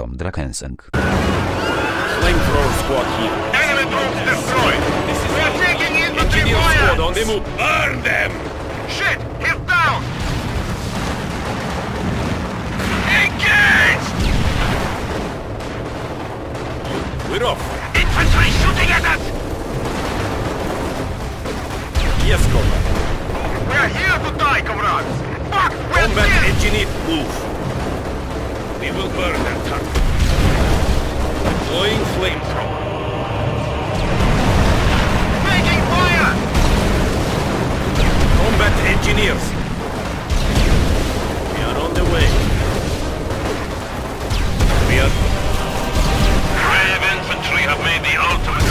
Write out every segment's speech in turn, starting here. from Drakenseng. Flamethrower squad here. Enemy troops destroyed! We are taking infantry fire! On the move. Burn them! Shit! He's down! Engage! We're off! Infantry shooting at us! Yes, comrade. We are here to die, comrades! Fuck! We're combat engineer, move! We will burn that target. Deploying flamethrower. Making fire! Combat engineers! We are on the way. We are... Brave infantry have made the ultimate.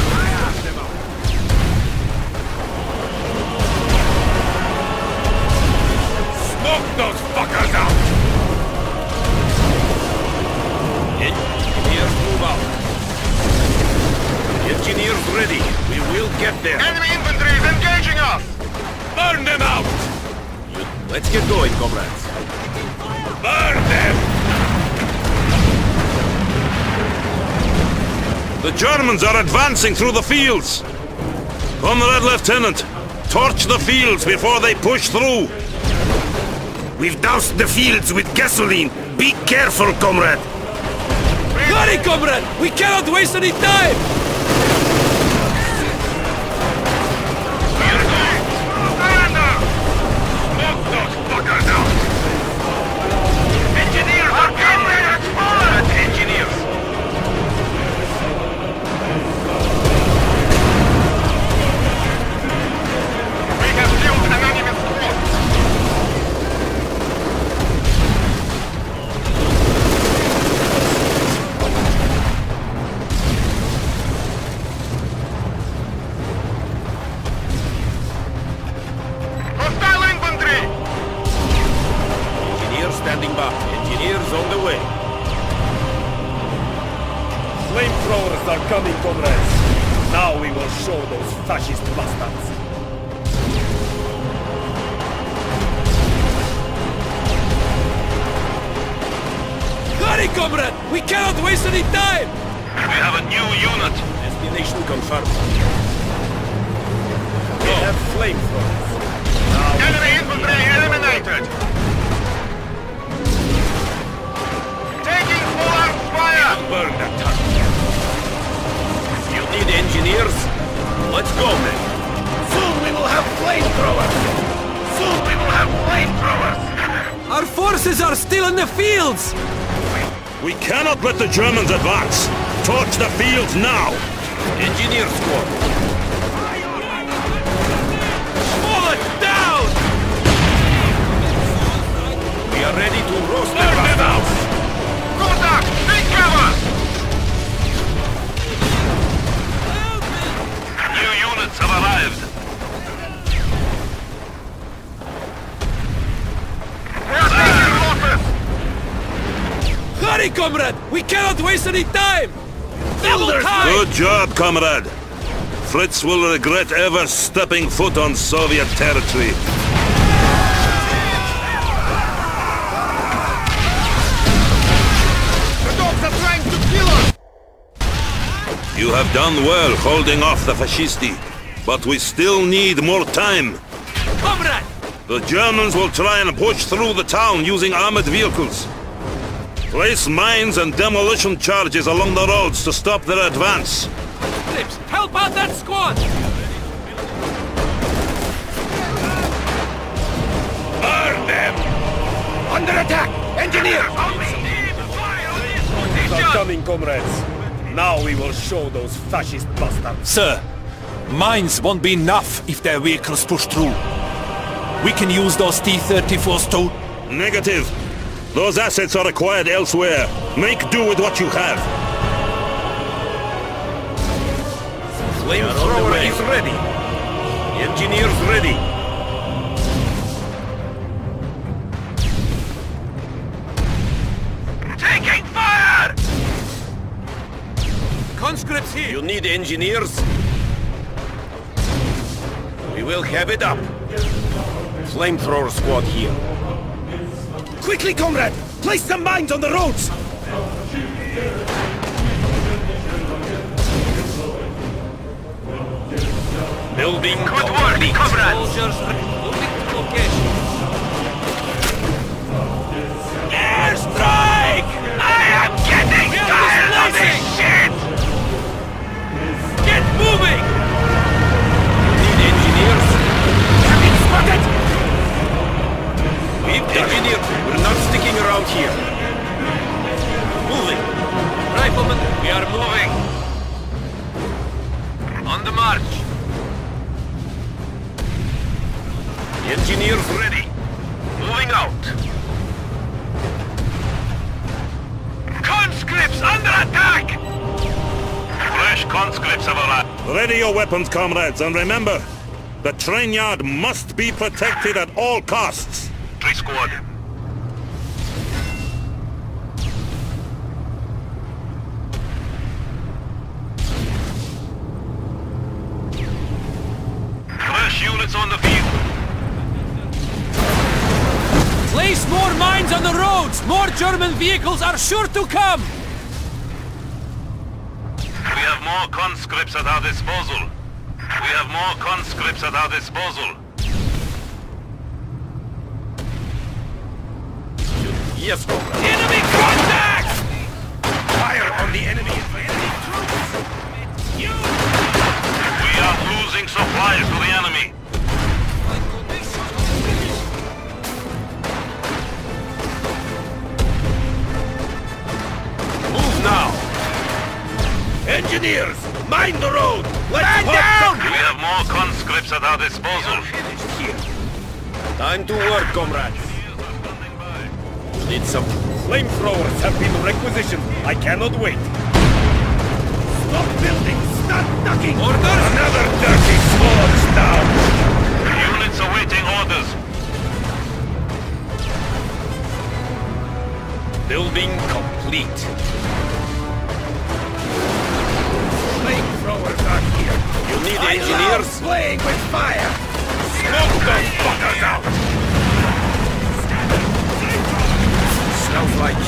Smoke those fuckers out! Engineers move out. Engineers ready. We will get there. Enemy infantry is engaging us! Burn them out! Let's get going, comrades. Burn them! The Germans are advancing through the fields! Comrade Lieutenant, torch the fields before they push through! We've doused the fields with gasoline. Be careful, comrade! Hurry, comrade! We cannot waste any time! Let the Germans advance! Torch the fields now! Engineer squad! Fall it down! We are ready to roast them out! Kodak, take cover! New units have arrived! Hurry, comrade! We cannot waste any time! Double time! Good job, comrade! Fritz will regret ever stepping foot on Soviet territory. The dogs are trying to kill us! You have done well holding off the fascisti, but we still need more time. Comrade! The Germans will try and push through the town using armored vehicles. Place mines and demolition charges along the roads to stop their advance. Clips, help out that squad! Burn them! Under attack! Engineer! They're coming, comrades. Now we will show those fascist bastards. Sir, mines won't be enough if their vehicles push through. We can use those T-34s to... Negative. Those assets are acquired elsewhere. Make do with what you have. Flamethrower is ready. Engineers ready. Taking fire! Conscripts here. You need engineers? We will have it up. Flamethrower squad here. Quickly, comrade! Place some mines on the roads! Building. Good work, comrades. Soldiers moving to location. Airstrike! I am getting tired of this shit! Get moving! Need engineers? Have been spotted! We've engineered. We're not sticking around here. Moving. Riflemen, we are moving. On the march! Engineers ready! Moving out! Conscripts under attack! Fresh conscripts have arrived! Ready your weapons, comrades, and remember, the train yard must be protected at all costs! Three squad! Units on the field. Place more mines on the roads. More German vehicles are sure to come. We have more conscripts at our disposal. We have more conscripts at our disposal. Yes, comrade. Enemy contact! Fire on the enemy. Enemy troops. You. We are losing supplies to the enemy. Now! Engineers! Mind the road! Let's work down! We have more conscripts at our disposal. Finished here. Time to work, comrades. You need some flamethrowers have been requisitioned. I cannot wait. Stop building! Stop ducking! Orders! Another dirty swords down! Units awaiting orders. Building complete. Flamethrowers are here. You need engineers? Playing with fire! Smoke those fuckers out! Smells like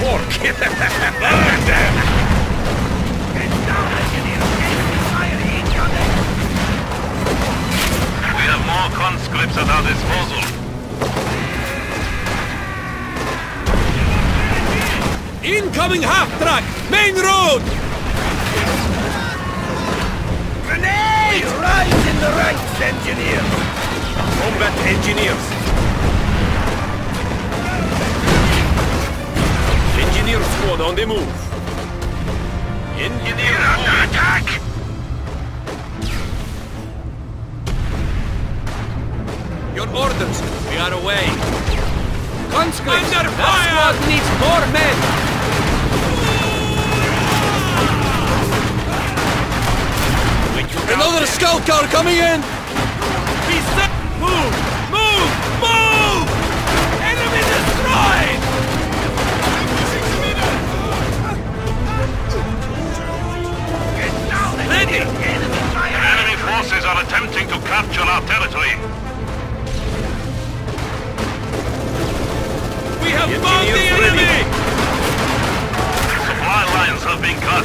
pork! Burn them! Get down, engineers! Enemy fire incoming! We have more conscripts at our disposal. Incoming half-track! Main road! Grenade! Rise in the ranks, engineers! Combat engineers! Engineer squad on the move! Engineer under attack! Your orders! We are away! Conscripts! Under fire! That squad needs more men! Another skull car coming in! Be set! Move! Move! Move! Enemy destroyed! Get down! Ready! Enemy forces are attempting to capture our territory! We have found the enemy! Supply lines have been cut!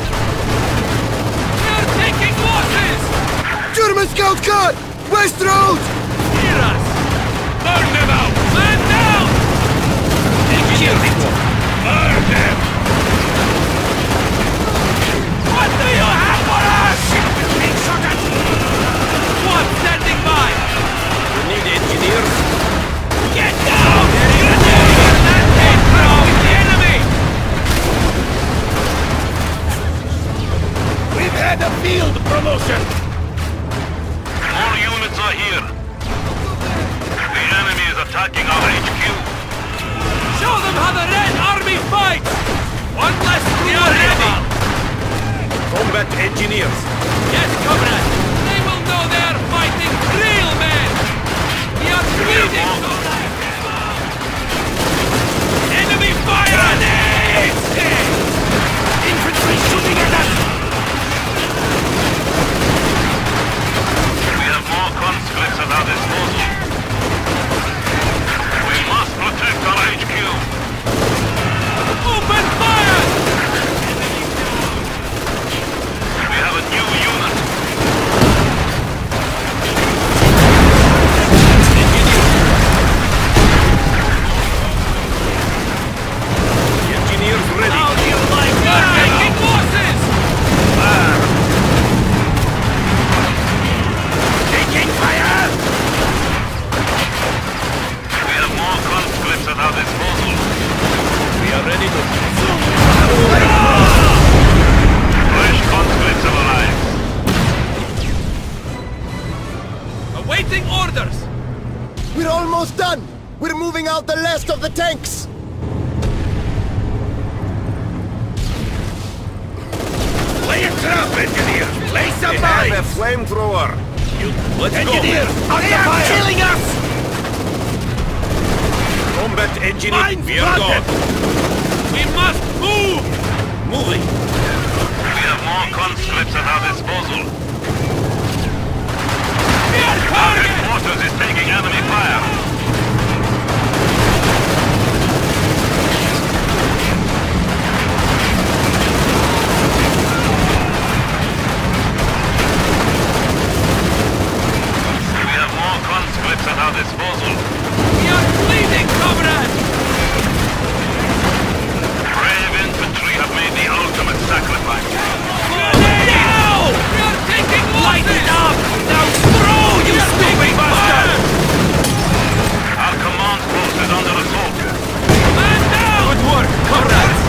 Taking losses! German scout cut! West road! Hear us! Burn them out! Man down! Engineer report! Burn them! What do you have for us? Squad standing by! You need engineers? Get down! Get down! Get down! The enemy! We've had a field promotion! All units are here! The enemy is attacking our HQ! Show them how the Red Army fights! One less are ready! Combat engineers! Yes, comrades! They will know they are fighting real men! We are bleeding to life! Enemy fire! Grenades! Infantry shooting at us! More conscripts at our disposal. We must protect our HQ. Open fire! We have a new out the last of the tanks! Lay a trap, engineer! Lay some mines! Have a flamethrower! Engineer! They are killing us! Combat engineer, mine we are gone! We must move! Moving! We have more conscripts at our disposal! We are our headquarters is taking enemy fire! At our disposal. We are bleeding, comrade! Brave infantry have made the ultimate sacrifice. Now! We are taking losses! Light it up! Now throw, you stupid bastard! Our command post is under assault. Man down! Good work, comrades!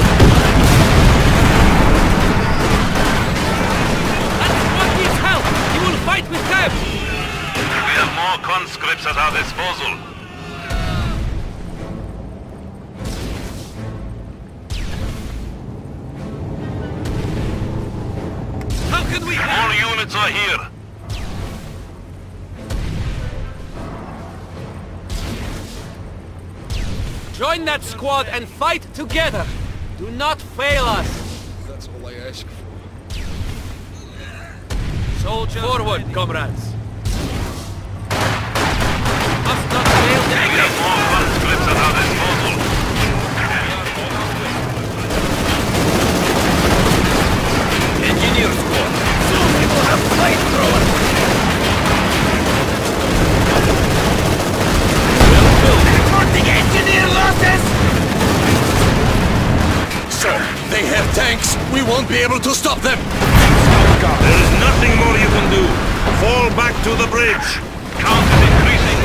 That's what needs help! He will fight with them! We have more conscripts at our disposal. How can we help? All units are here. Join that squad and fight together. Do not fail us. That's all I ask for. Soldiers forward, comrades. We have more conscripts at our disposal. Engineer squad, soon we will have flamethrower. Well built. Reporting engineer losses. So they have tanks. We won't be able to stop them. There is nothing more you can do. Fall back to the bridge. Count is increasing.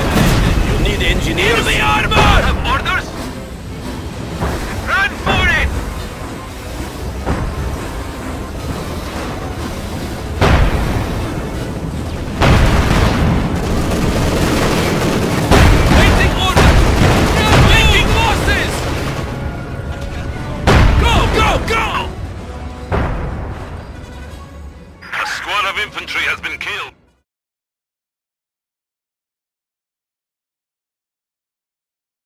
Need engineers. In the armor! Have orders? Run for it! Waiting orders! We are making losses! Go, go, go! A squad of infantry has been killed.